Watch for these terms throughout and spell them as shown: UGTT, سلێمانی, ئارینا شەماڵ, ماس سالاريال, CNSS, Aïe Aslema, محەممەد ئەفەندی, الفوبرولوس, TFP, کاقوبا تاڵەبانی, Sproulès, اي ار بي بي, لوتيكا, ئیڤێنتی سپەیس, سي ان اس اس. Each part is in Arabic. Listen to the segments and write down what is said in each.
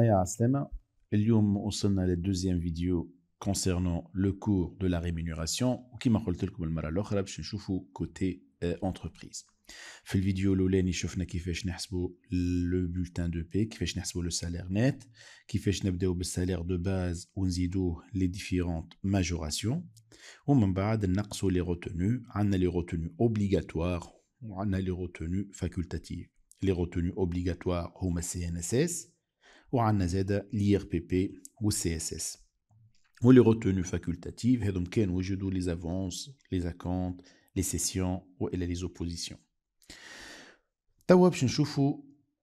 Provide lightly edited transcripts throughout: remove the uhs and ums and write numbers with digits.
Aïe Aslema, اليوم وصلنا للدوزيام فيديو concernant le cours de la rémunération وكما قلت لكم المرة الأخرى باش نشوفوا côté entreprise. في الفيديو الأولاني شفنا كيفاش نحسبوا لو بولتان دو بي، كيفاش نحسبوا لو سالير نيت، كيفاش نبداو بالسالير دو باز ونزيدوه لي ديفيرونت ماجوراسيون، ومن بعد نقصوا لي روتونو. عندنا لي روتونو اوبليغاتوار وعندنا لي روتونو فاكولتاتيف. لي روتونو اوبليغاتوار هما السي ان اس اس، وعندنا زاده الاي ار بي بي والسي اس اس. ولي روتونو فاكولتاتيف هذوم كان وجدوا لي افونس، لي اكونت، لي سيسيون والى لي اوبوزيسيون. توا باش نشوفوا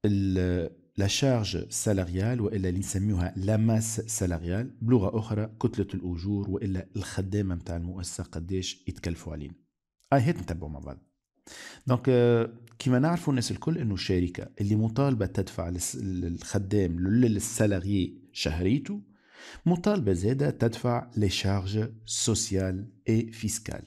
لا شارج سالاريال والا اللي نسميوها لا ماس سالاريال، بلغه اخرى كتله الاجور والا الخدامه نتاع المؤسسه قداش يتكلفوا علينا. هات نتبعوا مع بعض. دونك كيما نعرفوا الناس الكل انه الشركه اللي مطالبه تدفع للخدام للسالاري شهريته، مطالبه زاده تدفع لي شارج سوسيال اي فيسكال.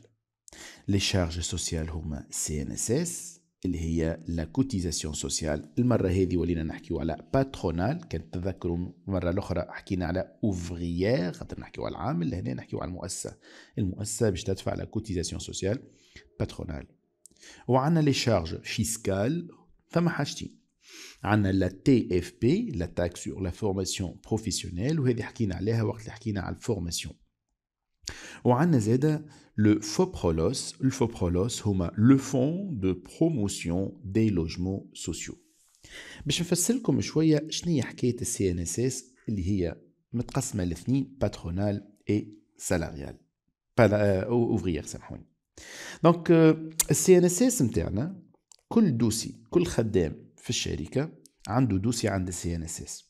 لي شارج سوسيال هما سي ان اس اس اللي هي لا كوتيزاسيون سوسيال. المره هذه ولينا نحكيو على باترونال، كان تذكروا المره الاخرى حكينا على اوفريير خاطر نحكيو على العامل، هنا نحكيو على المؤسسه. المؤسسه باش تدفع لا كوتيزاسيون سوسيال باترونال. وعندنا لي شارج فيسكال، فما حاجتين. عندنا لا تي اف بي، لا تاكس سور لا فورماسيون بروفيسيونيل، وهذه حكينا عليها وقت اللي حكينا على الفورماسيون. وعندنا زاده لو فوبرولوس. الفوبرولوس هما لو فون دو بروموسيون دي لوجمون سوسيو. باش نفسر لكم شويه شنو حكايه السي ان اس اس اللي هي متقسمه لاثنين، باترونال اي سالاريال اوفريير سامحوني. دونك السي ان اس اس نتاعنا كل دوسي، كل خدام في الشركه عنده دوسي عند السي ان اس اس.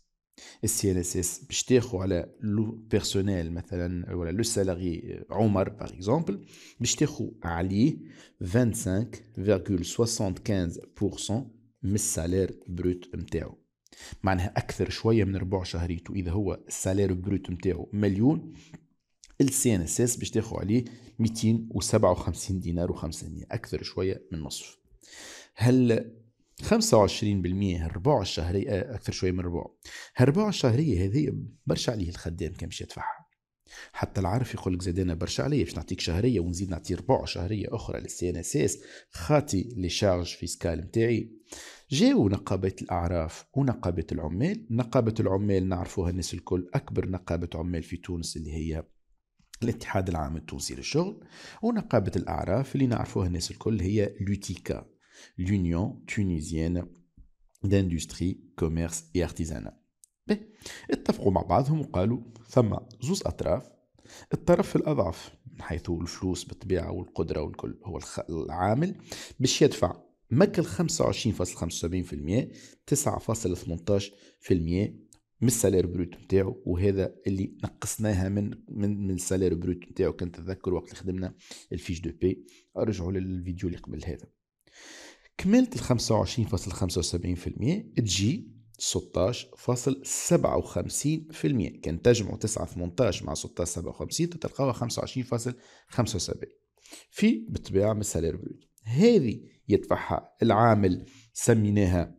السي ان اس اس باش تاخذ على لو بيرسونيل مثلا ولا لو سالاري عمر باغ اكزومبل، باش تاخذ عليه 25.75% من السالير بروت نتاعو، معناها اكثر شويه من ربع شهريته. اذا هو السالير بروت نتاعو مليون، السي ان اس اس باش تاخذ عليه 257 دينار و500، اكثر شويه من نصف. هل 25% الربع الشهري اكثر شويه من ربع، هالربع الشهريه هذه برشا عليه الخدام كان باش يدفعها. حتى العارف يقول لك زاد انا برشا عليه باش نعطيك شهريه ونزيد نعطي ربع شهريه اخرى للسي ان اس اس خاطي لي شارج فيسكال نتاعي. جاو نقابه الاعراف ونقابه العمال. نقابه العمال نعرفوها الناس الكل، اكبر نقابه عمال في تونس اللي هي الاتحاد العام التونسي للشغل. ونقابه الاعراف اللي نعرفوها الناس الكل هي لوتيكا، l'Union tunisienne d'industrie, commerce et artisanat. اتفقوا مع بعضهم وقالوا ثم زوز أطراف، الطرف الأضعف من حيث الفلوس بالطبيعة والقدرة والكل هو العامل، باش يدفع مكل 25.75%، 9.18% من السالير بروت نتاعو. وهذا اللي نقصناها من السالير بروت نتاعو، كان تذكر وقت اللي خدمنا الفيش دو بي. ارجعوا للفيديو اللي قبل هذا. كملت ال 25.75% تجي 16.57%، كان تجمع 9.18 مع 16.57 تلقاها 25.75 في بالطبيعة من السالير بروت. هذه يدفعها العامل، سميناها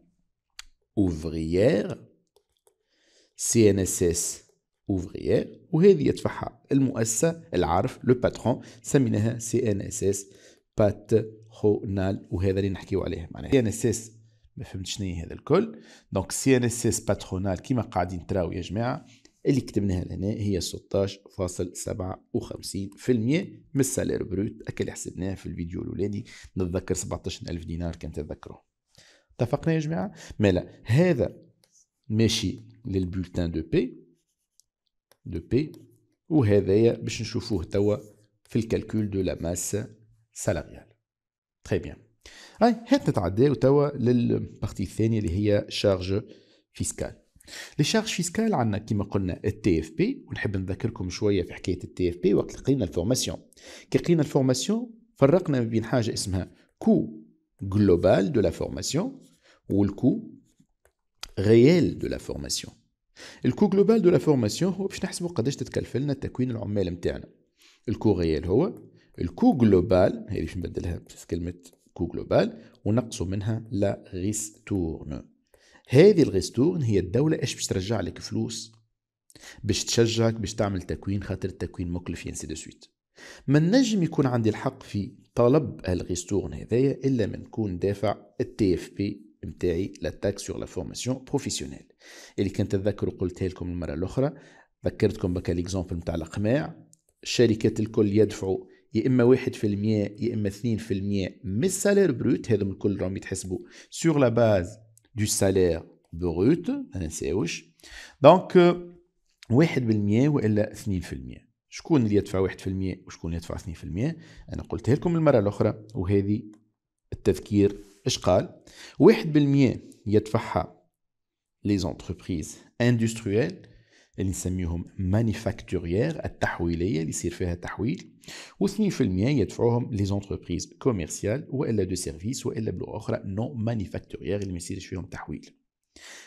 اوفريير سي ان اس اس اوفريير. وهذه يدفعها المؤسسة، العارف لو باترون، سميناها سي ان اس اس باترونال، وهذا اللي نحكيو عليه. معناها سي ان اس اس ما فهمتش شنو هذا الكل. دونك سي ان اس اس باترونال كيما قاعدين تراو يا جماعه اللي كتبناها لهنا هي 16.57% من السالير بروت، هكا اللي حسبناه في الفيديو الاولاني. نتذكر 17,000 دينار كان تذكروه. اتفقنا يا جماعه؟ مالا هذا ماشي للبولتان دو بي وهذايا باش نشوفوه توا في الكالكول دو لا ماس سالاريال. تري بيان. هات نتعداو توا للبارتي الثانيه اللي هي شارج فيسكال. لي شارج فيسكال عندنا كيما قلنا التي اف بي، ونحب نذكركم شويه في حكايه التي اف بي وقت لقينا الفورماسيون. كي لقينا الفورماسيون فرقنا بين حاجه اسمها كو جلوبال دو لا فورماسيون والكو ريال دو لا فورماسيون. الكو جلوبال دو لا فورماسيون هو باش نحسبوا قداش تتكلف لنا تكوين العمال نتاعنا. الكو ريال هو الكو جلوبال، هذه باش نبدلها في كلمة كو جلوبال ونقصوا منها لا ريستورن. هذه الغستورن هي الدولة ايش باش ترجع لك؟ فلوس باش تشجعك باش تعمل تكوين، خاطر التكوين مكلف ينسي دو سويت. ما نجم يكون عندي الحق في طلب الغستورن هذايا الا ما نكون دافع التي اف بي نتاعي، لا تاكس سور لا فورماسيون بروفيسيونيل اللي كنت تذكروا قلتها لكم المره الاخرى. ذكرتكم بك ليكزامبل نتاع القماع، الشركات الكل يدفعوا يا اما 1% يا اما 2% من السالير بروت، هذم الكل راهم يتحسبوا سور لا باز دو سالير بروت، ما ننساوش. دونك 1% والا 2%، شكون اللي يدفع 1% وشكون اللي يدفع 2%؟ انا قلتها لكم المره الاخرى وهذه التذكير اش قال. 1% يدفعها لي زونتربريز اندستريال اللي نسميهم مانيفاكتوريير، التحويليه اللي يصير فيها تحويل، و2% يدفعوهم لي زونتربريز كوميرسيال والا دو سيرفيس والا بلغه اخرى نو مانيفاكتوريير اللي ما يصيرش فيهم تحويل.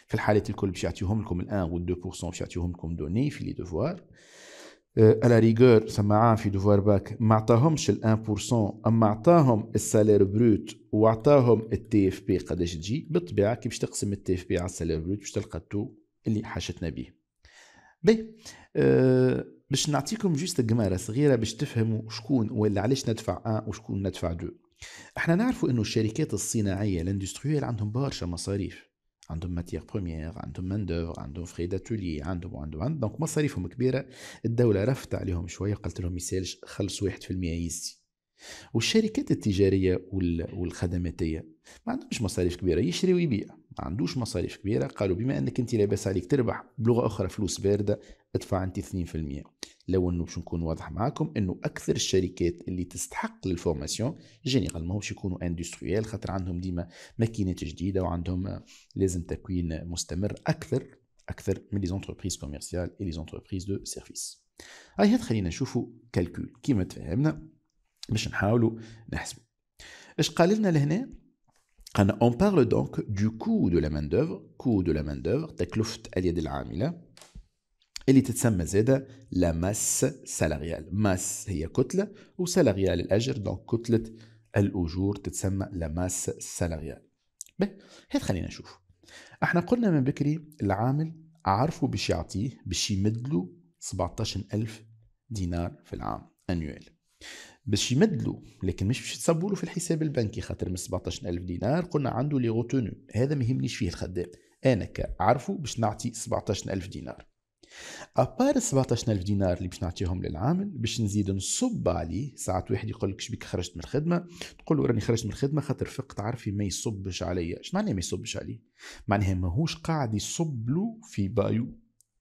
في الحالات الكل باش يعطيهم لكم ال 1 و 2% باش يعطيهم لكم دوني في لي دوفوار. على ريغور سماعان في دوفوار باك ما عطاهمش ال 1% اما عطاهم السالير بروت وعطاهم التي اف بي. قداش تجي؟ بالطبيعه كي باش تقسم التي اف بي على السالير بروت باش تلقى التو اللي حاشتنا بيه. باهي باش نعطيكم جوست قماره صغيره باش تفهموا شكون ولا علاش ندفع 1 وشكون ندفع 2. احنا نعرفوا انه الشركات الصناعيه الاندستريال عندهم برشا مصاريف، عندهم ماتيير بروميير، عندهم مان دوفر، عندهم فري داتولي، عندهم دونك مصاريفهم كبيره. الدوله رفت عليهم شويه قالت لهم يسالش خلصوا 1% يسي. والشركات التجاريه والخدماتيه ما عندهمش مصاريف كبيره، يشري ويبيع ما عندوش مصاريف كبيره. قالوا بما انك انت لاباس عليك تربح بلغه اخرى فلوس بارده، ادفع انت 2%. لو انه باش نكون واضح معاكم انه اكثر الشركات اللي تستحق للفورماسيون جينيرال ماهوش يكونوا اندستريال، خاطر عندهم ديما ماكينات جديده وعندهم لازم تكوين مستمر اكثر من لي زونتربريز كوميرسيال اي لي زونتربريز دو سيرفيس. هاي خلينا نشوفوا كالكول كيما تفهمنا باش نحاولوا نحسبوا اش قال لنا لهنا. قالنا اون بارل دونك دو كو دو لا مان دوفر، كو دو لا مان دوفر تكلفه اليد العامله اللي تتسمى زاده لا ماس سالاريال. ماس هي كتله وسالاريال الاجر، دونك كتله الاجور تتسمى لا ماس سالاريال. باهي هاد خلينا نشوف. احنا قلنا من بكري العامل عرفوا باش يعطيه باش يمدلو 17000 دينار في العام انوال، باش يمدلو لكن مش باش يتصبوا له في الحساب البنكي، خاطر من 17000 دينار قلنا عنده لي روتونو، هذا ما يهمنيش فيه الخدام، انا كعرفوا باش نعطي 17000 دينار. ابار 17000 دينار اللي باش نعطيهم للعامل باش نزيد نصب عليه. ساعات واحد يقول لك شبيك خرجت من الخدمه، تقول له راني خرجت من الخدمه خاطر فقت عرفي ما يصبش عليا. اش معناها ما يصبش عليه؟ معناها ماهوش قاعد يصب له في بايو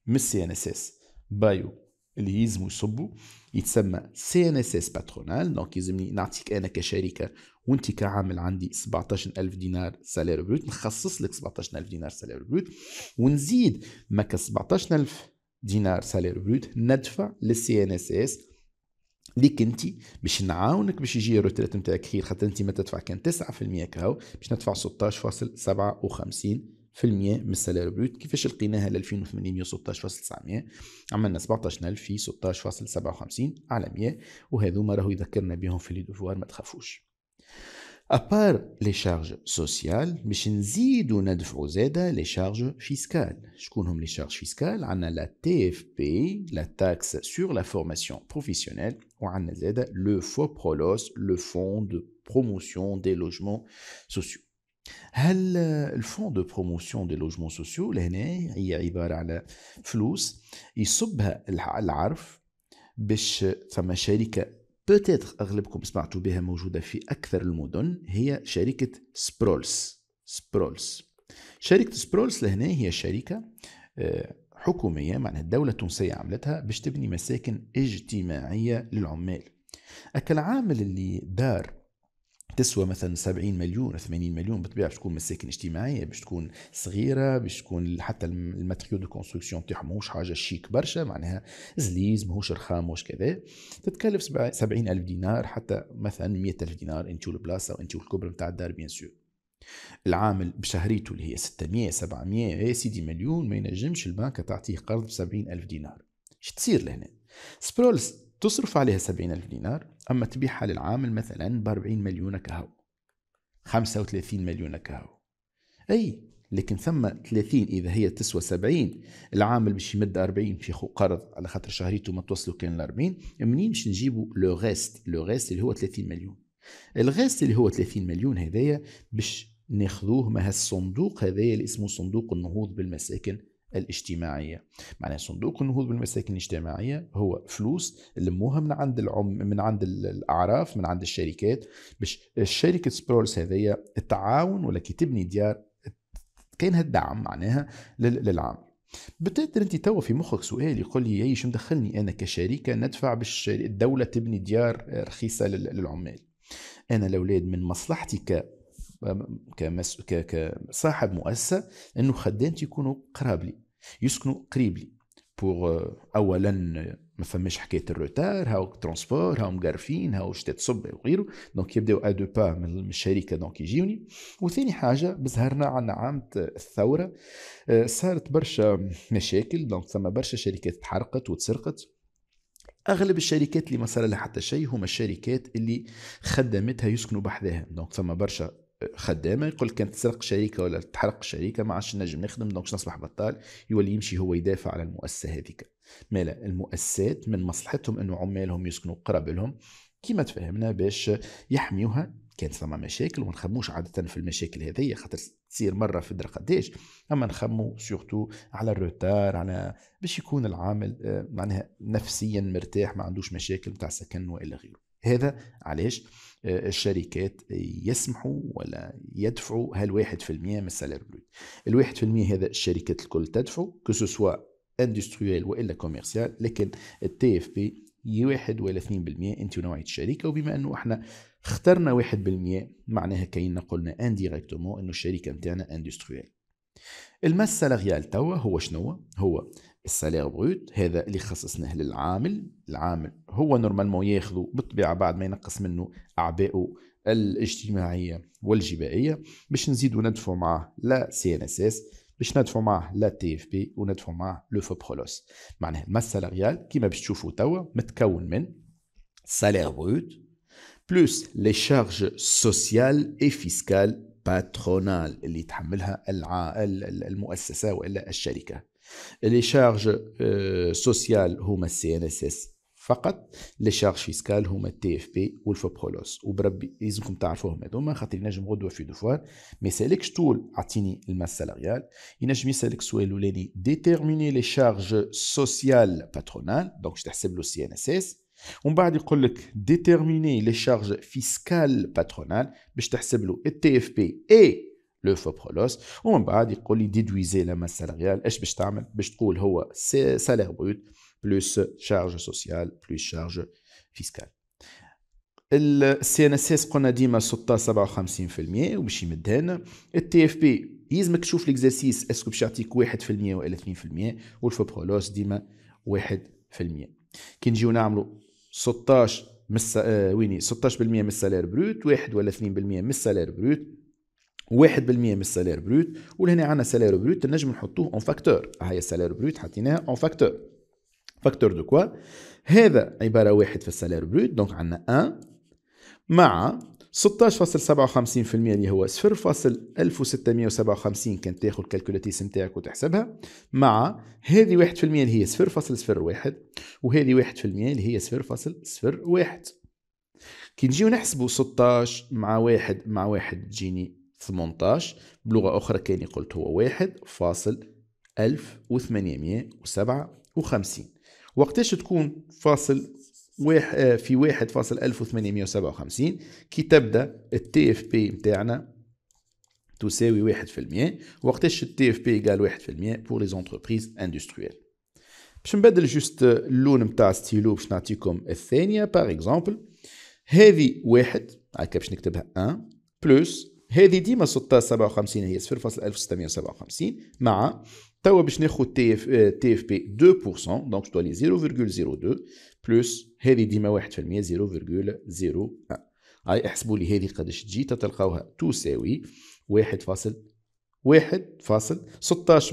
من السي ان اس اس. بايو اللي يلزموا يصبوا يتسمى سي ان اس اس باترونال، دونك يلزمني نعطيك انا كشركه وانت كعامل عندي 17000 دينار سالير بروت، نخصص لك 17000 دينار سالير بروت ونزيد ما ك 17000 دينار سالير بروت ندفع للسي ان اس اس ليك انت باش نعاونك باش يجي الروتريت نتاعك خير، خاطر انت ما تدفع كان 9% كهو باش ندفع 16.57% من السالير بروت. كيفاش لقيناها ل 2816.900؟ عملنا 17000 في 16.57 على 100، وهذوما راهو يذكرنا بهم في لي دوفوار ما تخافوش. ابار لي شارج سوسيال باش نزيدو ندفعو زادا لي شارج فيسكال. شكون هم لي شارج فيسكال؟ عندنا لا تي اف بي لا تاكس سور لا فورماسيون بروفيسيونيل، وعندنا زادا لو فو برولوس لو فون دو بروموسيون دي لوجمون سوسيو. هل الفون دو بروموسيون دي لوجمون سوسيو لهنا هي عباره على فلوس يصبها العرف باش ثم شركه بوتيتر اغلبكم سمعتوا بها موجوده في اكثر المدن، هي شركه سبرولس. سبرولس شركه سبرولس لهنا هي شركه حكوميه، معناها الدوله التونسيه عملتها باش تبني مساكن اجتماعيه للعمال. اكل عامل اللي دار تسوى مثلا 70 مليون 80 مليون بالطبيعه باش تكون مساكن اجتماعيه، باش تكون صغيره، باش تكون حتى الماتريو دو كونستركسيون تاعهم ماهوش حاجه شيك برشا، معناها زليز ماهوش رخام واش كذا، تتكلف 70000 دينار حتى مثلا 100000 دينار انتو البلاصه وانتو الكبر نتاع الدار. بيان سور العامل بشهريته اللي هي 600 700 يا سيدي مليون ما ينجمش البنك تعطيه قرض ب 70000 دينار. اش تصير لهنا؟ سبرولس تصرف عليها 70000 دينار اما تبيعها للعامل مثلا ب 40 مليون كهو 35 مليون كهو. اي لكن ثم 30 اذا هي تسوى 70 العامل باش يمد 40 باش ياخذ قرض على خاطر شهريته ما توصلوا كان ل 40. منين باش نجيبوا لو غيست؟ لو غيست اللي هو 30 مليون. الغيست اللي هو 30 مليون هذايا باش ناخذوه مع الصندوق هذايا اللي اسمه صندوق النهوض بالمساكن الاجتماعيه. معناها صندوق النهوض بالمساكن الاجتماعيه هو فلوس لموها من عند من عند الاعراف من عند الشركات باش شركه سبرولس هذيا التعاون ولا كي تبني ديار كاين هالدعم معناها للعام. بتقدر انت توا في مخك سؤال يقول لي ايش مدخلني انا كشركه ندفع باش الدوله تبني ديار رخيصه للعمال؟ انا الاولاد من مصلحتي كصاحب مؤسسه انه خدامتي يكونوا قراب لي يسكنوا قريب لي. بور اولا ما فماش حكايه الروتار هاو ترونسبور هاو مقرفين هاو شتات صب وغيره، دونك يبداو ادو با من الشركه دونك يجيوني. وثاني حاجه بزهرنا عنا عامة الثوره صارت برشا مشاكل، دونك ثم برشا شركات تحرقت وتسرقت. اغلب الشركات اللي ما صار لها حتى شيء هما الشركات اللي خدمتها يسكنوا بحذاها، دونك ثم برشا خدامه يقول كانت تسرق شركه ولا تحرق شركه ما عادش نجم نخدم دونك باش نصبح بطال، يولي يمشي هو يدافع على المؤسسه هذيك. مالا المؤسسات من مصلحتهم انه عمالهم يسكنوا قرب لهم كيما تفهمنا باش يحميوها. كانت ثما مشاكل وما نخموش عاده في المشاكل هذه خاطر تصير مره في درا قداش، اما نخمو سورتو على الروتار على باش يكون العامل معناها نفسيا مرتاح ما عندوش مشاكل نتاع سكن والا غيره. هذا علاش الشركات يسمحوا ولا يدفعوا هالواحد 1% من السالير بروت. الواحد 1% هذا الشركات الكل تدفعه كسوسوا اندستريال والا كوميرسيال، لكن التي اف بي 1 ولا 2% انت ونوعيه الشركه. وبما انه احنا اخترنا 1% معناها كاين قلنا انديريكتومون انه الشركه نتاعنا اندستريال. الماس سالاريال توا هو شنو؟ هو السالير بروت هذا اللي خصصناه للعامل. العامل هو نورمالمون ياخذه بالطبيعه بعد ما ينقص منه اعباءه الاجتماعيه والجبائيه باش نزيدوا ندفعوا معاه لا سي ان اس اس باش ندفعوا معاه لا تي اف بي وندفعوا معاه لو فوبرولوس. معناها الماس سالاريال كيما باش تشوفوا توا متكون من سالير بروت بلوس لي شارج سوسيال اي فيسكال باترونال اللي يتحملها المؤسسه والا الشركه. لي شارج سوسيال هما السي ان اس اس فقط، لي شارج فيسكال هما التي اف بي والفوبرولوس. وبربي لازمكم تعرفوهم هذوما خاطر ينجم غدوه في دوفوار ما يسالكش طول اعطيني الماس سالاريال، ينجم يسالك السؤال الاولاني ديتيرميني لي شارج سوسيال باترونال دونك باش تحسب له السي ان اس اس، ومن بعد يقول لك ديتيرميني لي شارج فيسكال باترونال باش تحسب له التي اف بي اي لو فوبرولوس، ومن بعد يقول لي ديدويزي لا ماس سالاريال. اش باش تعمل؟ باش تقول هو سالير بروت بلوس شارج سوسيال بلوس شارج فيسكال. السي ان اس اس قلنا ديما 56% وباش يمدها لنا. التي اف بي يلزمك تشوف ليكزارسيس اسكو باش يعطيك 1% ولا 2%، والفوبرولوس ديما 1%. كي نجيو نعملوا 16 ويني 16% من السالير بروت، 1 ولا 2% من السالير بروت، 1% من السالير بروت، ولهنا عندنا سالير بروت نجم نحطوه اون فاكتور. هاي السالير بروت حطيناها اون فاكتور. فاكتور دو كوا؟ هذا عباره واحد في السالير بروت دونك عندنا 1 مع 16.57% اللي هو 0.1657 كان تاخذ الكالكولاتيس نتاعك وتحسبها، مع هذه 1% اللي هي 0.01 وهذه 1% اللي هي 0.01. كي نجيو نحسبوا 16 مع 1 مع 1 تجيني 18، بلغة أخرى كاني قلت هو 1.1857. وقتاش تكون فاصل في 1.1857؟ كي تبدأ التي اف بي متاعنا تساوي 1%، وقتاش التي اف بي يقال 1% بور لي زونتربريز اندستريال. باش نبدل جوست اللون متاع ستيلو باش نعطيكم الثانية باغ اكزومبل. هذه 1 هاكا باش نكتبها 1 بلوس هذه ديما 1657 هي 0.1657 مع توا باش ناخذ تي اف بي 2% دونك توالي 0.02 بلس هذه ديما 1% 0.01. هاي احسبوا لي هذه قداش تجي تلقاوها تساوي 1.16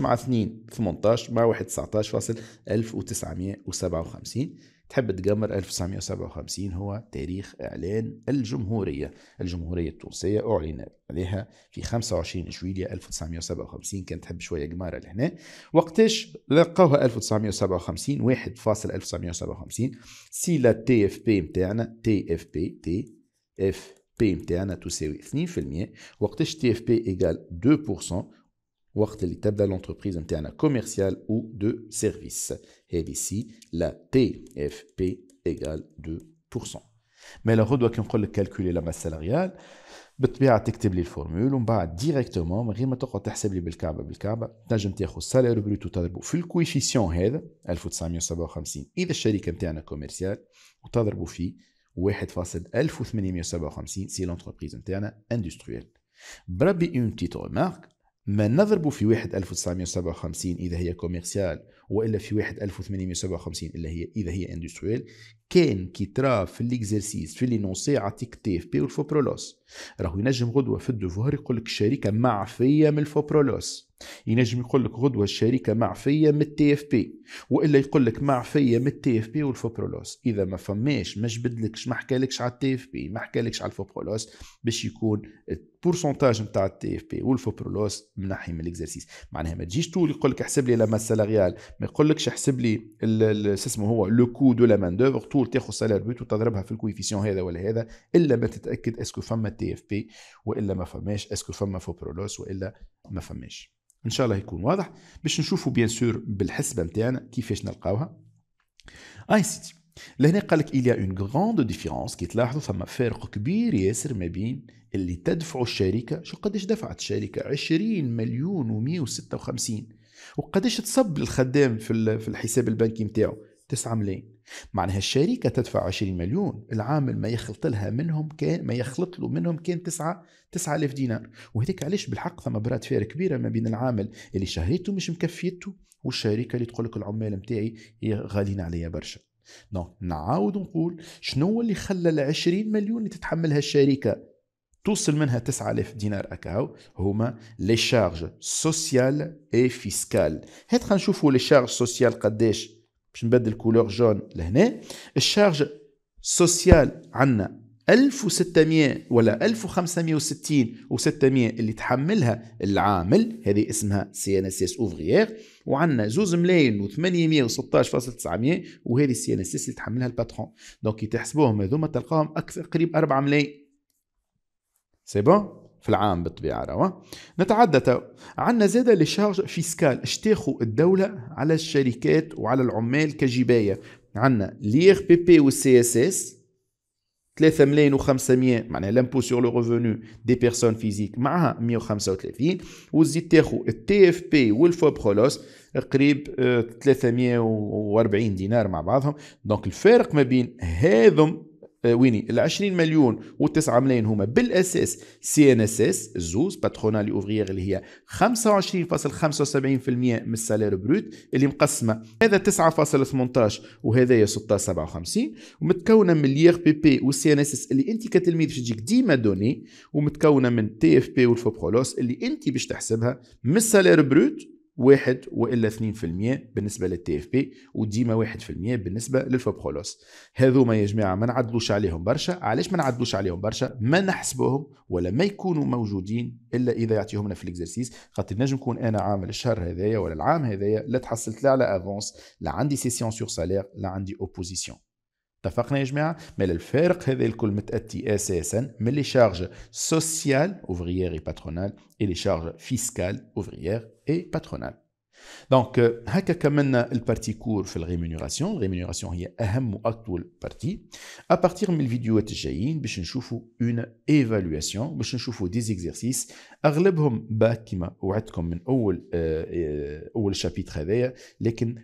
مع 2 18 مع 1 19.1957. تحب تقمر 1957 هو تاريخ إعلان الجمهورية. الجمهورية التونسية أعلن عليها في 25 جويلية 1957، كانت تحب شوية قمارة لهنا. وقتاش لقوها 1957؟ 1/1957 سيلا تي اف بي متاعنا، تي اف بي متاعنا تساوي 2%. وقتاش تي اف بي إيكال 2%؟ وقت اللي تبدا لونتربريز نتاعنا كوميرسيال او دو سيرفيس. هذه سي لا تي اف بي ايغال 2%. مي لا غدوه كي نقول لك كالكولي لا ماس سالاريال، بالطبيعه تكتب لي الفورمول ومن بعد ديريكتومون من غير ما تقعد تحسب لي بالكعبه، تنجم تاخذ سالير بروتو تضربه في الكويفيسيون هذا 1957 اذا الشركه نتاعنا كوميرسيال، وتضربه في 1.1857 سي لونتربريز نتاعنا اندستريال. بربي اون بتيت ريمارك، ما نضربوا في 1/1957 إذا هي كوميرسيال، وإلا في 1/1857 إذا هي اندستريال، كان كي ترى في الإكزرسيس في لينونسي عطيك تي اف بي والفوبرولوس، راهو ينجم غدوة في الدوفوار يقول لك الشركة معفية من الفوبرولوس، ينجم يقول لك غدوة الشركة معفية من التي اف بي، وإلا يقول لك معفية من التي اف بي والفوبرولوس. إذا ما فماش، ما جبدلكش، ما حكالكش على التي اف بي، ما حكالكش على الفوبرولوس، باش يكون البورسنتاج نتاع التي اف بي والفوبرولوس منحي من الإكزرسيس. معناها ما تجيش تقول يقول لك احسب لي لا ماس سالاريال، ما يقولكش احسب لي اسمه هو لو كو دو لا مان دوفر، طول تاخذ سالير بوت وتضربها في الكويفيسيون هذا ولا هذا، الا ما تتاكد اسكو فما تي اف بي والا ما فماش، اسكو فما فوبرولوس والا ما فماش. ان شاء الله يكون واضح باش نشوفوا بيان سور بالحسبه نتاعنا كيفاش نلقاوها. اي سيتي لهنا قال لك il y a une grande différence، كي تلاحظوا ثم فارق كبير ياسر ما بين اللي تدفعوا الشركه، شو قداش دفعت الشركه، 20 مليون و156، وقداش تصب للخدام في الحساب البنكي نتاعو، 9 ملايين. معناها الشركه تدفع 20 مليون، العامل ما يخلط لها منهم كان، ما يخلط له منهم كان 9000 دينار. وهذيك علاش بالحق ثم برات فارق كبيره ما بين العامل اللي شهريته مش مكفيته والشركه اللي تقول لك العمال نتاعي غاليين عليا برشا. دونك نعاود نقول شنو اللي خلى ال 20 مليون اللي تتحملها الشركه توصل منها 9000 دينار أكاو، هما لي شارج سوسيال اي فيسكال. هات خلينا نشوفوا لي شارج سوسيال قداش، باش نبدل كولور جون لهنا. الشارج سوسيال عندنا 1600 ولا 1560 و600 اللي تحملها العامل، هذه اسمها سي ان اس اس اوفريير، وعندنا 2,816,900 وهذه السي ان اس اس اللي تحملها الباترون. دونك كي تحسبوهم هذوما تلقاهم اكثر قريب 4 ملايين سي بون في العام بالطبيعه. روا نتعدى تو عندنا زاده لي شارج فيسكال، اش تاخو الدوله على الشركات وعلى العمال كجبايه. عندنا لي ار بي بي والسي اس اس 3,500,000، معناها لامبو سور لو ريفونو دي بيرسون فيزيك معها 135، وزيد تاخو التي اف بي والفوبرولوس قريب 340 دينار مع بعضهم. دونك الفارق ما بين هذم ويني ال 20 مليون و9 ملايين هما بالاساس سي ان اس اس الزوز باترونالي اوفريير اللي هي 25.75% من السالير بروت اللي مقسمه هذا 9.18 وهذايا 6.57، ومتكونه من لي ار بي بي والسي ان اس اس اللي انت كتلميذ باش تجيك ديما دوني، ومتكونه من تي اف بي والفوبرولوس اللي انت باش تحسبها من السالير بروت 1 والا 2% بالنسبه للتي اف بي، وديما 1% بالنسبه للفوبرولوس. هذوما يا جماعه ما نعدلوش عليهم برشا. علاش ما نعدلوش عليهم برشا؟ ما نحسبوهم ولا ما يكونوا موجودين الا اذا يعطيهمنا في الاكزرسيس، خاطر نجم نكون انا عامل الشهر هذايا ولا العام هذايا لا تحصلت لا على افونس، لا عندي سيسيون سور سالير، لا عندي اوبوزيسيون. اتفقنا يا جماعه؟ مال الفارق هذا الكل متاتي اساسا من لي شارج سوسيال اوفريير اي باترونال اي لي شارج فيسكال اوفريير اي باترونال. دونك هكا كملنا البارتي كور في الريمونيراسيون. الريمونيراسيون هي اهم واطول بارتي. ا بارتير من الفيديوهات الجايين باش نشوفوا اون ايفالواسيون، باش نشوفوا دي زيكزيرسيس اغلبهم باك كيما وعدتكم من اول شابيتر هذايا، لكن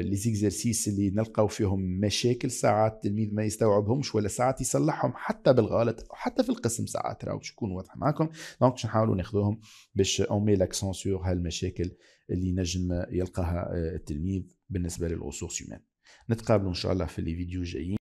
لي زيكزيرسيس اللي نلقاو فيهم مشاكل ساعات التلميذ ما يستوعبهمش ولا ساعات يصلحهم حتى بالغلط، حتى في القسم ساعات راهو باش نكون واضح معاكم. دونك باش نحاولوا ناخذوهم باش اون مي لاكسون سور هالمشاكل اللي نجم يلقاها التلميذ بالنسبة للغسوص يومان. نتقابلوا إن شاء الله في الفيديو الجايين.